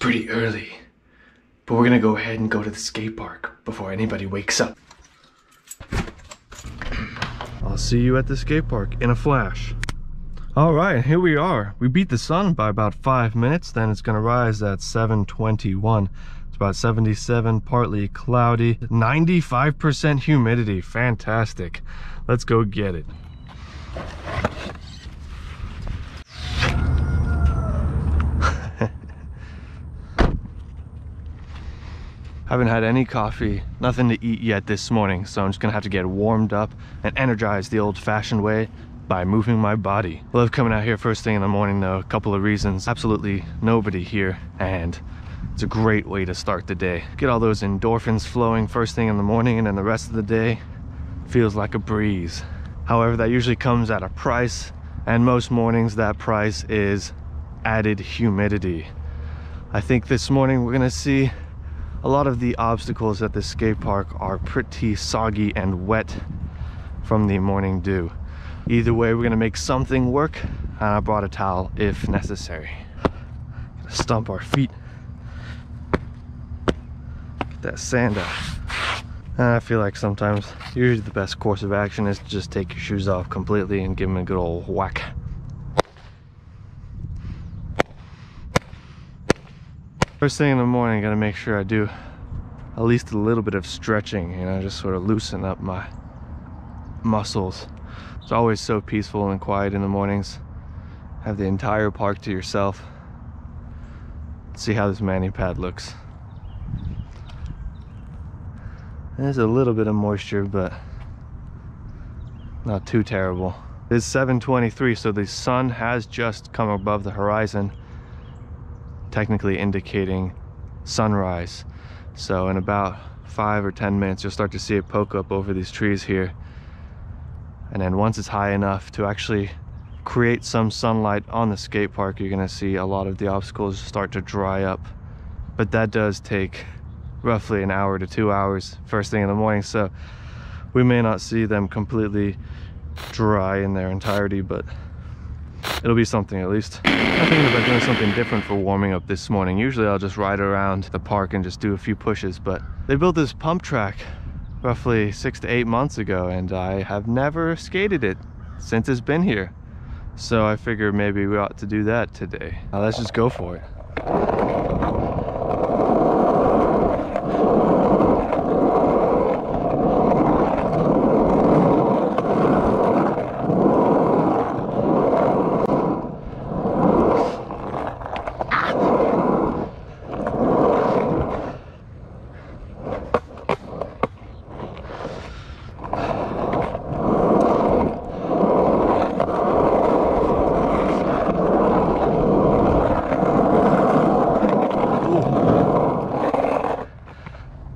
pretty early, but we're gonna go ahead and go to the skate park before anybody wakes up. I'll see you at the skate park in a flash. All right, here we are. We beat the sun by about 5 minutes, then it's gonna rise at 7:21. It's about 77, partly cloudy, 95% humidity, fantastic. Let's go get it. Haven't had any coffee, nothing to eat yet this morning, so I'm just gonna have to get warmed up and energized the old-fashioned way by moving my body. Love coming out here first thing in the morning though, a couple of reasons. Absolutely nobody here, and it's a great way to start the day. Get all those endorphins flowing first thing in the morning, and then the rest of the day feels like a breeze. However, that usually comes at a price, and most mornings that price is added humidity. I think this morning we're gonna see a lot of the obstacles at the skate park are pretty soggy and wet from the morning dew. Either way, we're gonna make something work, and I brought a towel if necessary. Gonna stomp our feet. Get that sand out. And I feel like sometimes, usually the best course of action is to just take your shoes off completely and give them a good old whack. First thing in the morning, I gotta make sure I do at least a little bit of stretching, you know, just sort of loosen up my muscles. It's always so peaceful and quiet in the mornings. Have the entire park to yourself. Let's see how this mani pad looks. There's a little bit of moisture, but not too terrible. It's 7:23, so the sun has just come above the horizon, technically indicating sunrise. So in about 5 or 10 minutes, you'll start to see it poke up over these trees here. And then once it's high enough to actually create some sunlight on the skate park, you're gonna see a lot of the obstacles start to dry up. But that does take roughly an hour to 2 hours first thing in the morning, so we may not see them completely dry in their entirety, but it'll be something at least. I'm thinking about doing something different for warming up this morning. Usually I'll just ride around the park and just do a few pushes, but they built this pump track roughly 6 to 8 months ago, and I have never skated it since it's been here. So I figure maybe we ought to do that today. Now let's just go for it.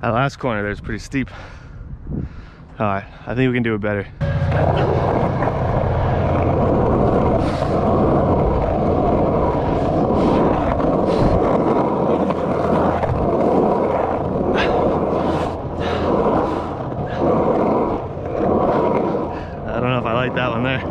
That last corner there is pretty steep. All right, I think we can do it better. I don't know if I like that one there.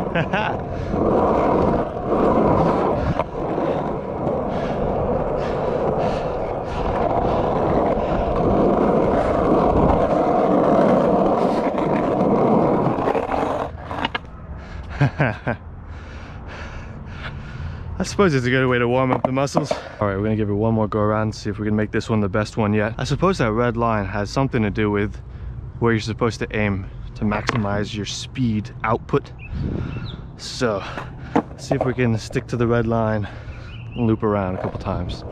I suppose it's a good way to warm up the muscles. All right, we're gonna give it one more go around, see if we can make this one the best one yet. I suppose that red line has something to do with where you're supposed to aim to maximize your speed output. So, let's see if we can stick to the red line and loop around a couple times.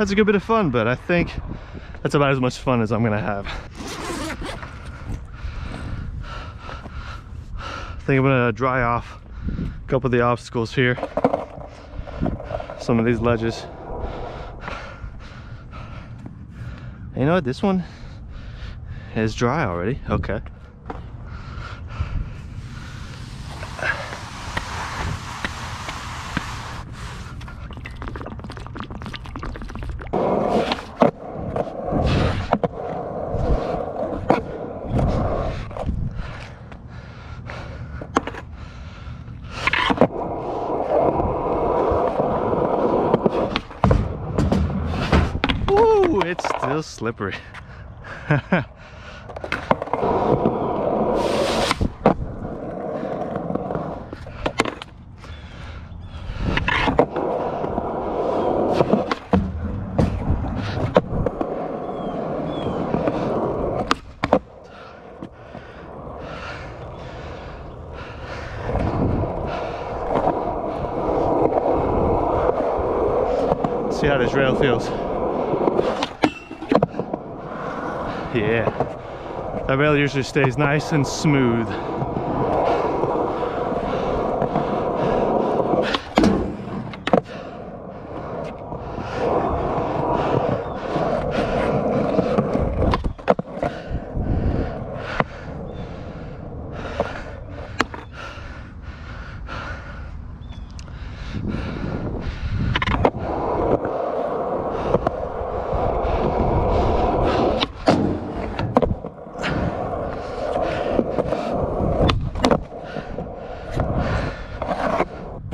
that's a good bit of fun, but I think that's about as much fun as I'm gonna have. I think I'm gonna dry off a couple of the obstacles here, some of these ledges. You know what, this one is dry already, okay. It's still slippery. See how this rail feels. Yeah, that rail usually stays nice and smooth.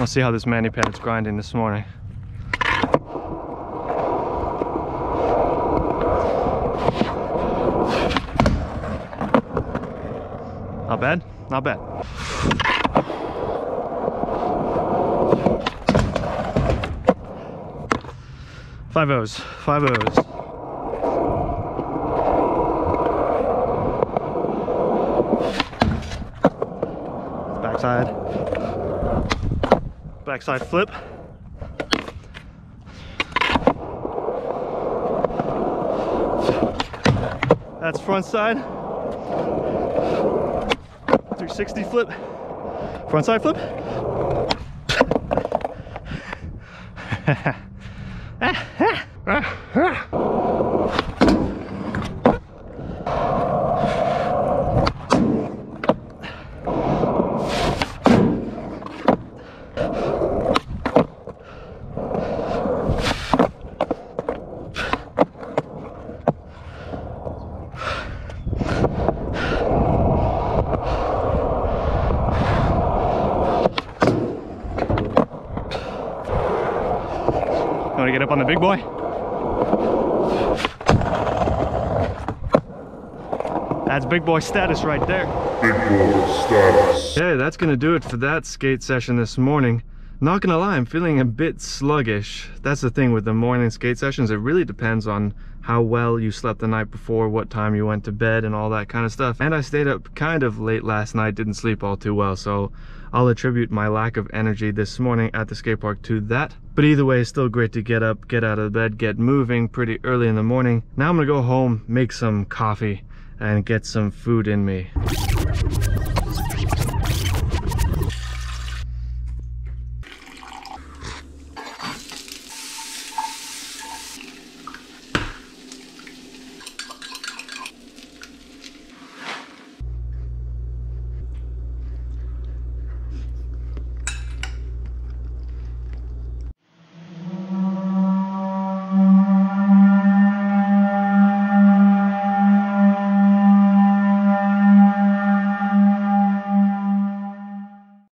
See how this mani pad's grinding this morning. Not bad, not bad. Five O's, five O's. Backside flip. That's front side. 360 flip. Front side flip. Want to get up on the big boy? That's big boy status right there. Big boy status. Hey, that's gonna do it for that skate session this morning. Not gonna lie, I'm feeling a bit sluggish. That's the thing with the morning skate sessions, it really depends on how well you slept the night before, what time you went to bed and all that kind of stuff. And I stayed up kind of late last night, didn't sleep all too well, so I'll attribute my lack of energy this morning at the skate park to that. But either way, it's still great to get up, get out of bed, get moving pretty early in the morning. Now I'm gonna go home, make some coffee, and get some food in me.